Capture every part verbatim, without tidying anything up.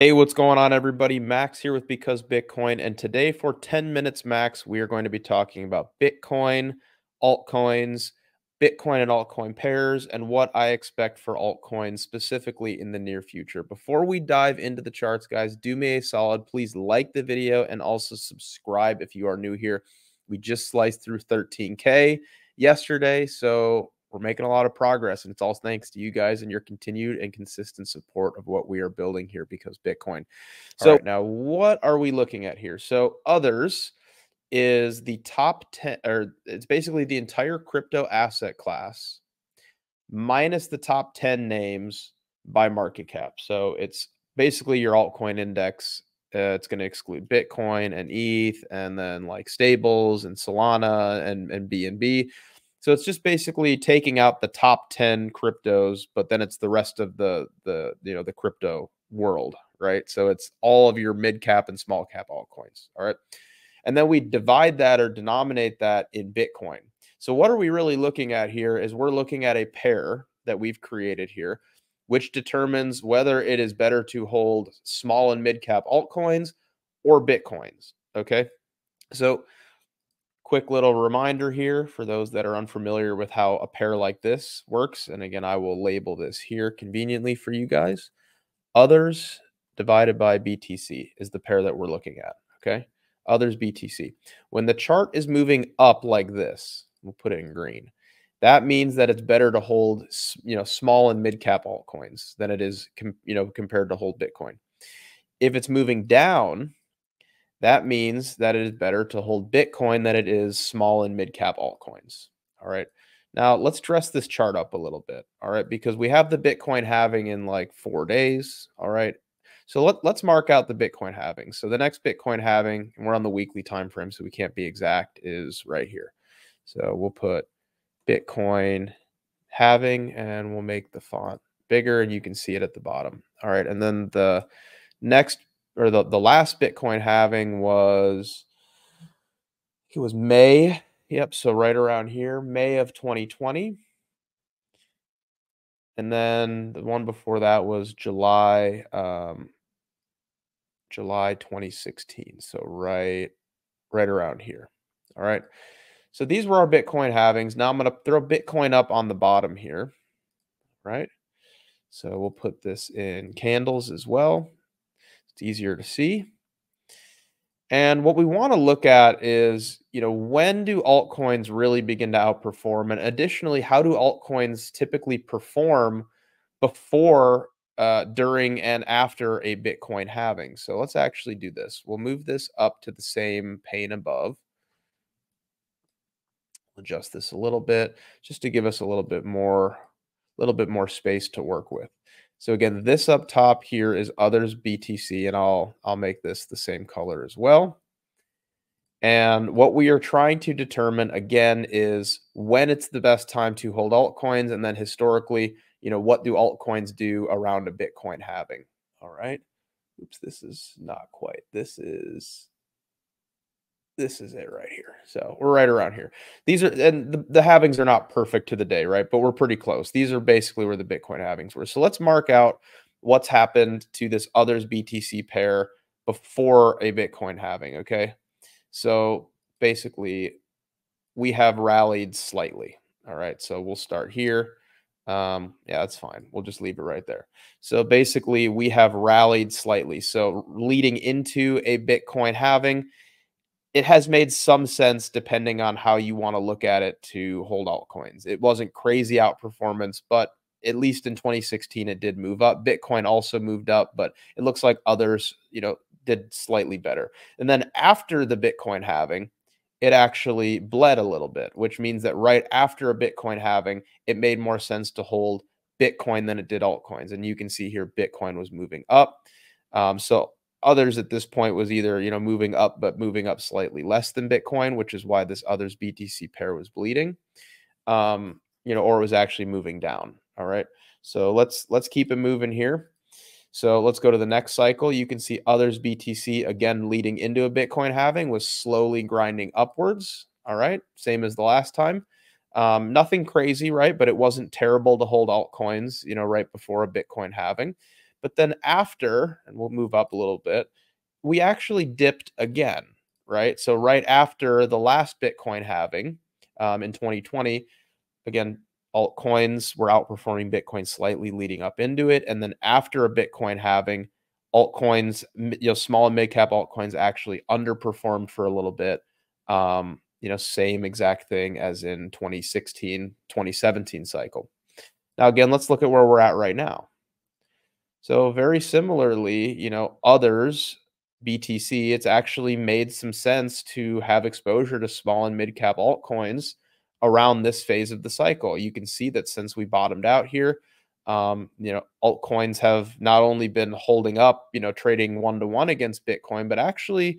Hey, what's going on, everybody? Max here with Because Bitcoin, and today for ten minutes max, we are going to be talking about Bitcoin, altcoins, Bitcoin and altcoin pairs, and what I expect for altcoins specifically in the near future. Before we dive into the charts, guys, do me a solid. Please like the video and also subscribe if you are new here. We just sliced through thirteen K yesterday, so we're making a lot of progress, and it's all thanks to you guys and your continued and consistent support of what we are building here, Because Bitcoin. So right, now what are we looking at here? So others is the top ten, or it's basically the entire crypto asset class minus the top ten names by market cap. So it's basically your altcoin index. Uh, it's going to exclude Bitcoin and E T H and then like stables and Solana and, and B N B. So it's just basically taking out the top ten cryptos, but then it's the rest of the, the you know, the crypto world, right? So it's all of your mid cap and small cap altcoins, all right? And then we divide that or denominate that in Bitcoin. So what are we really looking at here is we're looking at a pair that we've created here, which determines whether it is better to hold small and mid cap altcoins or Bitcoins, okay? So quick little reminder here for those that are unfamiliar with how a pair like this works. And again, I will label this here conveniently for you guys. Others divided by B T C is the pair that we're looking at, okay? Others B T C. When the chart is moving up like this, we'll put it in green. That means that it's better to hold, you know, small and mid cap altcoins than it is, you know, compared to hold Bitcoin. If it's moving down, that means that it is better to hold Bitcoin than it is small and mid-cap altcoins. All right. Now, let's dress this chart up a little bit. All right. Because we have the Bitcoin halving in like four days. All right. So let, let's mark out the Bitcoin halving. So the next Bitcoin halving, and we're on the weekly time frame, so we can't be exact, is right here. So we'll put Bitcoin halving, and we'll make the font bigger, and you can see it at the bottom. All right. And then the next, or the, the last Bitcoin halving was, it was May. Yep, so right around here, May of twenty twenty. And then the one before that was July, um, July twenty sixteen. So right, right around here. All right. So these were our Bitcoin halvings. Now I'm going to throw Bitcoin up on the bottom here, right? So we'll put this in candles as well. Easier to see. And what we want to look at is, you know, when do altcoins really begin to outperform? And additionally, how do altcoins typically perform before, uh, during, and after a Bitcoin halving? So let's actually do this. We'll move this up to the same pane above. Adjust this a little bit just to give us a little bit more, a little bit more space to work with. So again, this up top here is others B T C, and I'll, I'll make this the same color as well. And what we are trying to determine, again, is when it's the best time to hold altcoins, and then historically, you know, what do altcoins do around a Bitcoin halving? All right. Oops, this is not quite. This is... This is it right here. So we're right around here. These are, and the, the halvings are not perfect to the day, right? But we're pretty close. These are basically where the Bitcoin halvings were. So let's mark out what's happened to this others B T C pair before a Bitcoin halving, okay? So basically, we have rallied slightly, all right? So we'll start here. Um, yeah, that's fine. We'll just leave it right there. So basically, we have rallied slightly. So leading into a Bitcoin halving, it has made some sense depending on how you want to look at it to hold altcoins. It wasn't crazy outperformance, but at least in twenty sixteen, it did move up. Bitcoin also moved up, but it looks like others, you know, did slightly better. And then after the Bitcoin halving, it actually bled a little bit, which means that right after a Bitcoin halving, it made more sense to hold Bitcoin than it did altcoins. And you can see here, Bitcoin was moving up. Um, so others at this point was either, you know, moving up, but moving up slightly less than Bitcoin, which is why this others B T C pair was bleeding, um, you know, or was actually moving down. All right. So let's, let's keep it moving here. So let's go to the next cycle. You can see others B T C again, leading into a Bitcoin halving, was slowly grinding upwards. All right. Same as the last time. Um, nothing crazy, right? But it wasn't terrible to hold altcoins, you know, right before a Bitcoin halving. But then after, and we'll move up a little bit, we actually dipped again, right? So right after the last Bitcoin halving um, in twenty twenty, again, altcoins were outperforming Bitcoin slightly leading up into it. And then after a Bitcoin halving, altcoins, you know, small and mid cap altcoins actually underperformed for a little bit. Um, you know, same exact thing as in twenty sixteen, twenty seventeen cycle. Now, again, let's look at where we're at right now. So very similarly, you know, others, B T C, it's actually made some sense to have exposure to small and mid cap altcoins around this phase of the cycle. You can see that since we bottomed out here, um, you know, altcoins have not only been holding up, you know, trading one to one against Bitcoin, but actually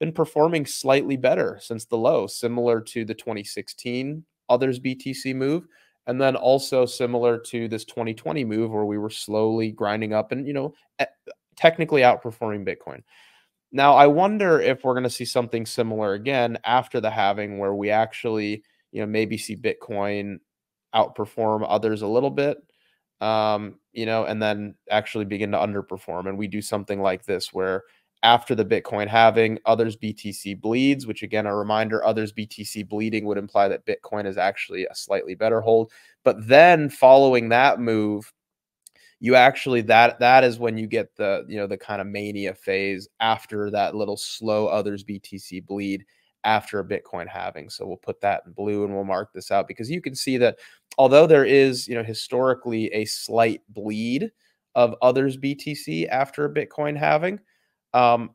been performing slightly better since the low, similar to the twenty sixteen others B T C move. And then also similar to this twenty twenty move where we were slowly grinding up and, you know, technically outperforming Bitcoin. Now, I wonder if we're going to see something similar again after the halving where we actually, you know, maybe see Bitcoin outperform others a little bit, um, you know, and then actually begin to underperform. And we do something like this where after the Bitcoin halving, others B T C bleeds, which again, a reminder, others B T C bleeding would imply that Bitcoin is actually a slightly better hold. But then following that move, you actually, that that is when you get the, you know, the kind of mania phase after that little slow others B T C bleed after a Bitcoin halving. So we'll put that in blue and we'll mark this out because you can see that although there is, you know, historically a slight bleed of others B T C after a Bitcoin halving, Um,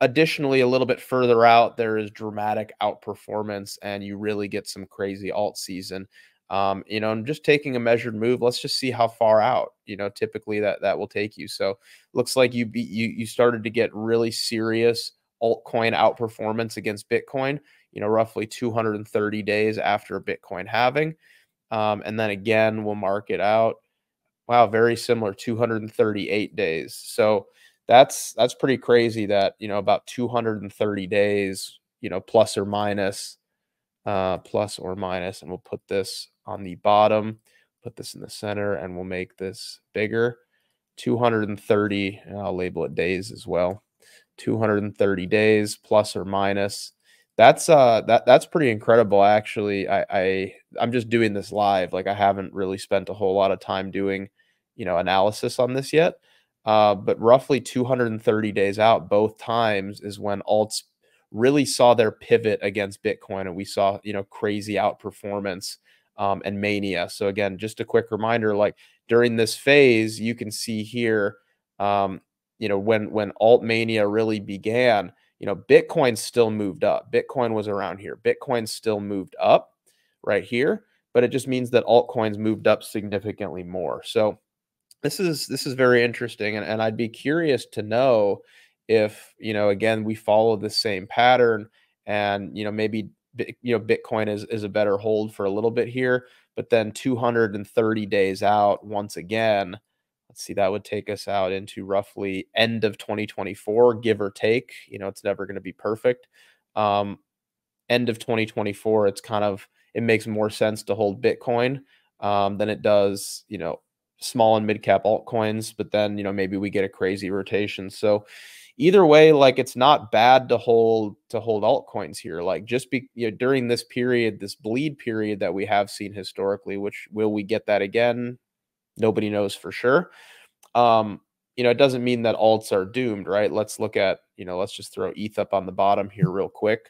additionally, a little bit further out, there is dramatic outperformance and you really get some crazy alt season. Um, you know, and just taking a measured move, let's just see how far out, you know, typically that, that will take you. So looks like you, be, you, you started to get really serious altcoin outperformance against Bitcoin, you know, roughly two hundred thirty days after a Bitcoin halving. Um, and then again, we'll mark it out. Wow, very similar, two hundred thirty-eight days. So That's that's pretty crazy that, you know, about two hundred thirty days, you know, plus or minus, uh, plus or minus, and we'll put this on the bottom, put this in the center, and we'll make this bigger. two hundred thirty, and I'll label it days as well. two hundred thirty days, plus or minus. That's uh that that's pretty incredible, actually. I, I I'm just doing this live. Like I haven't really spent a whole lot of time doing, you know, analysis on this yet. Uh, but roughly two hundred thirty days out, both times is when alts really saw their pivot against Bitcoin, and we saw, you know, crazy outperformance um, and mania. So again, just a quick reminder: like during this phase, you can see here, um, you know, when when alt mania really began, you know, Bitcoin still moved up. Bitcoin was around here. Bitcoin still moved up right here, but it just means that altcoins moved up significantly more. So This is this is very interesting, and, and I'd be curious to know if, you know, again, we follow the same pattern and, you know, maybe, you know, Bitcoin is, is a better hold for a little bit here, but then two hundred thirty days out, once again, let's see, that would take us out into roughly end of twenty twenty-four, give or take. You know, it's never going to be perfect. Um, end of twenty twenty-four, it's kind of, it makes more sense to hold Bitcoin um, than it does, you know, small and mid-cap altcoins, but then, you know, maybe we get a crazy rotation. So either way, like it's not bad to hold to hold altcoins here. Like just be, you know, during this period, this bleed period that we have seen historically, which will we get that again? Nobody knows for sure. Um, you know, it doesn't mean that alts are doomed, right? Let's look at, you know, let's just throw E T H up on the bottom here real quick.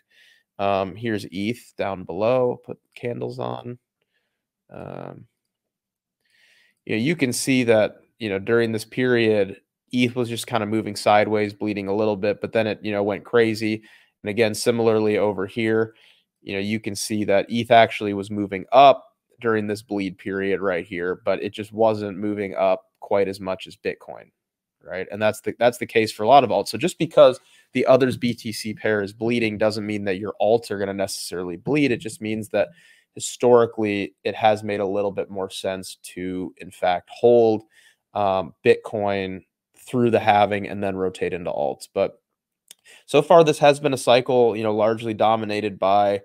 Um, here's E T H down below, put candles on. Um, You know, you can see that, you know, during this period, E T H was just kind of moving sideways, bleeding a little bit, but then it, you know, went crazy. And again, similarly over here, you know, you can see that E T H actually was moving up during this bleed period right here, but it just wasn't moving up quite as much as Bitcoin, right? And that's the that's the case for a lot of alts. So just because the others B T C pair is bleeding doesn't mean that your alts are going to necessarily bleed. It just means that historically, it has made a little bit more sense to, in fact, hold um, Bitcoin through the halving and then rotate into alts. But so far, this has been a cycle, you know, largely dominated by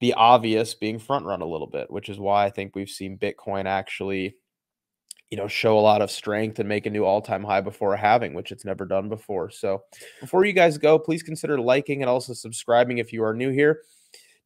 the obvious being front run a little bit, which is why I think we've seen Bitcoin actually you know, show a lot of strength and make a new all-time high before a halving, which it's never done before. So before you guys go, please consider liking and also subscribing if you are new here.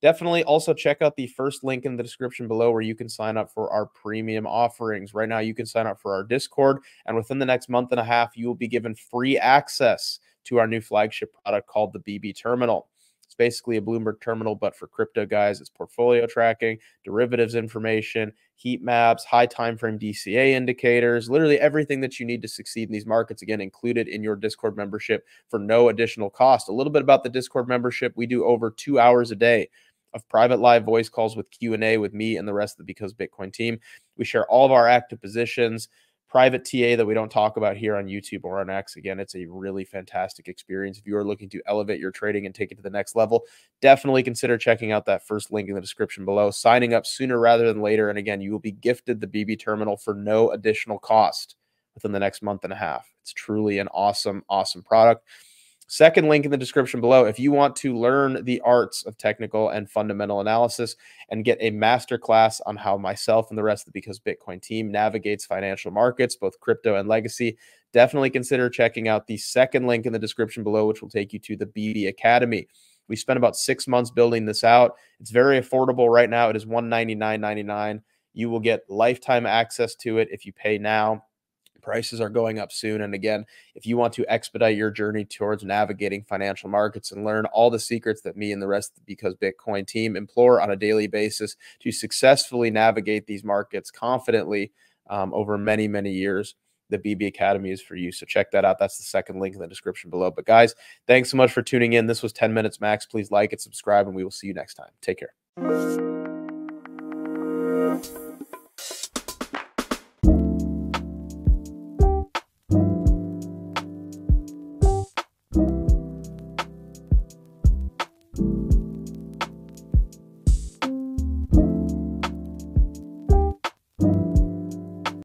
Definitely also check out the first link in the description below where you can sign up for our premium offerings. Right now, you can sign up for our Discord, and within the next month and a half, you will be given free access to our new flagship product called the B B Terminal. It's basically a Bloomberg terminal, but for crypto guys. It's portfolio tracking, derivatives information, heat maps, high time frame D C A indicators, literally everything that you need to succeed in these markets, again, included in your Discord membership for no additional cost. A little bit about the Discord membership. We do over two hours a day of private live voice calls with Q and A with me and the rest of the Because Bitcoin team. We share all of our active positions, private T A that we don't talk about here on YouTube or on X. Again, it's a really fantastic experience. If you are looking to elevate your trading and take it to the next level, definitely consider checking out that first link in the description below, signing up sooner rather than later. And again, you will be gifted the B B Terminal for no additional cost within the next month and a half. It's truly an awesome, awesome product. Second link in the description below. If you want to learn the arts of technical and fundamental analysis and get a masterclass on how myself and the rest of the Because Bitcoin team navigates financial markets, both crypto and legacy, definitely consider checking out the second link in the description below, which will take you to the B B Academy. We spent about six months building this out. It's very affordable right now. It is one hundred ninety-nine ninety-nine. You will get lifetime access to it if you pay now. Prices are going up soon. And again, if you want to expedite your journey towards navigating financial markets and learn all the secrets that me and the rest of the Because Bitcoin team implore on a daily basis to successfully navigate these markets confidently um, over many, many years, the B B Academy is for you. So check that out. That's the second link in the description below. But guys, thanks so much for tuning in. This was ten minutes max. Please like and subscribe, and we will see you next time. Take care.